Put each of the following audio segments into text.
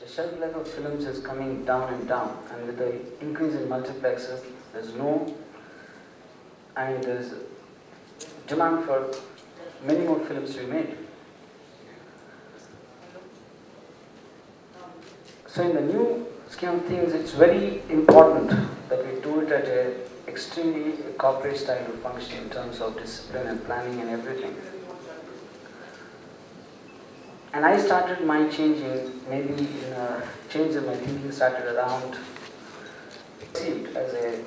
The shelf life of films is coming down and down, and with the increase in multiplexes, there's demand for many more films to be made. So in the new scheme of things, it's very important that we do it at an extremely corporate style of function in terms of discipline and planning and everything. And I started my change in my thinking started around, perceived as a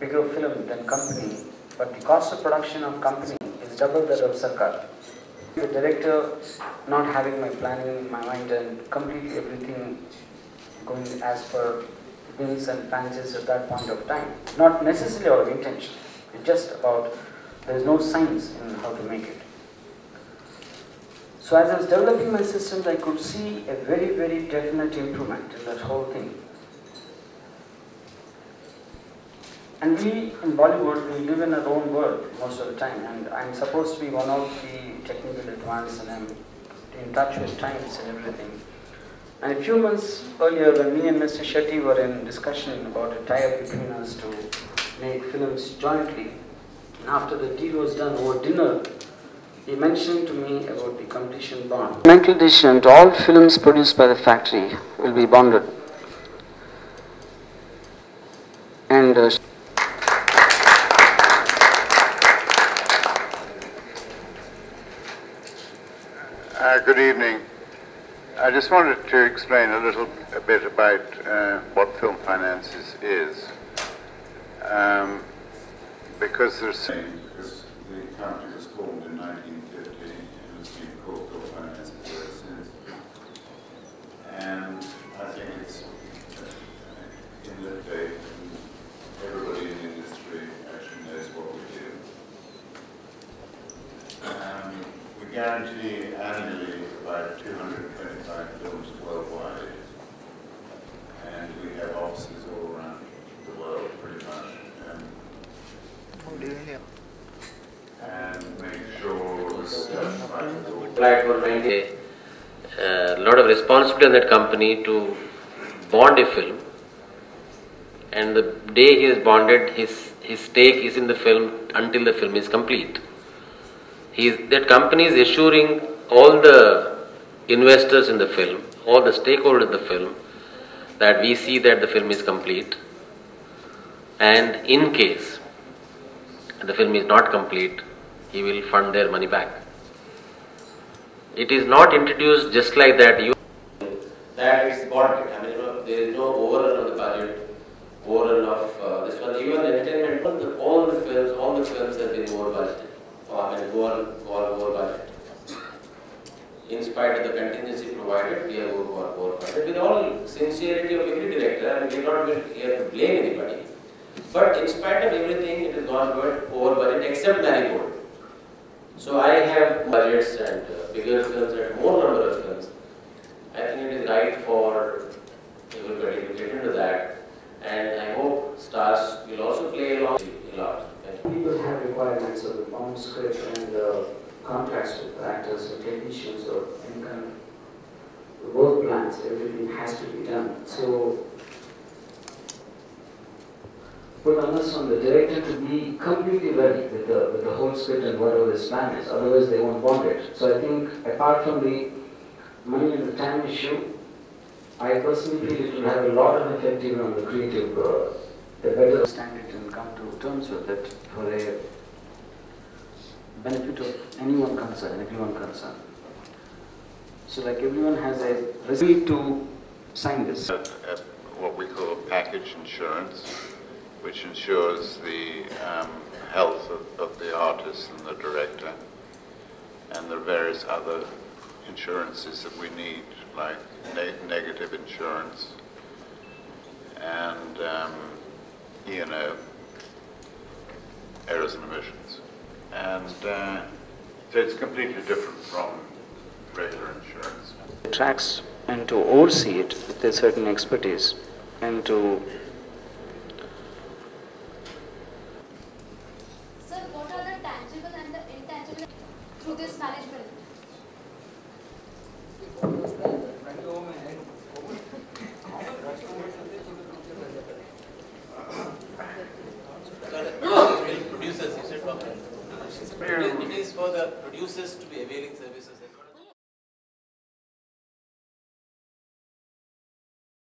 bigger film than company, but the cost of production of company is double that of Sarkar. The director not having my planning in my mind and completely everything going as per needs and fancies at that point of time. Not necessarily our intention, it's just about there is no science in how to make it. So as I was developing my systems, I could see a very, very definite improvement in that whole thing. And we in Bollywood, we live in our own world most of the time, and I'm supposed to be one of the technical advanced, and I'm in touch with times and everything. And a few months earlier, when me and Mr. Shetty were in discussion about a tie-up between us to make films jointly, and after the deal was done over dinner, he mentioned to me about the completion bond. Mental decision to all films produced by the factory will be bonded. And good evening. I just wanted to explain a bit about what Film Finances is, because there's formed in 1950 and it's been called Film Finances ever since. And I think it's in that day, everybody in the industry actually knows what we do. We guarantee annually about 225 films worldwide, and we have offices all around the world pretty much. And make sure that a lot of responsibility on that company to bond a film, and the day he is bonded, his stake is in the film until the film is complete. That company is assuring all the investors in the film, all the stakeholders in the film, that we see that the film is complete, and in case the film is not complete, he will fund their money back. It is not introduced just like that. That is bonded. I mean, there is no overrun of the budget, overrun of this one. Even entertainment, all the films have been over budgeted. I mean, over budget. In spite of the contingency provided, we are over budget. With all sincerity of every director, I mean, we are not here to blame anybody. But in spite of everything, it is not going over budget except Marigold. So I have budgets and bigger films and more number of films. I think it is right for everybody to get into that. And I hope stars will also play along a lot. People have requirements of the bond script and the contracts with actors or technicians or any kind of work plans. Everything has to be done. So, put on us on the director to be completely ready with the whole script and whatever this plan is, otherwise they won't bond it. So I think apart from the money and the time issue, I personally feel it will have a lot of effect even on the creative, the better understand it and come to terms with it for the benefit of everyone concerned. So like everyone has a responsibility to sign this. What we call package insurance, which ensures the health of the artist and the director, and the various other insurances that we need, like negative insurance and E&O, errors and omissions. And so it's completely different from regular insurance. It tracks and to oversee it with a certain expertise and to this management. It is for the producers to be availing services.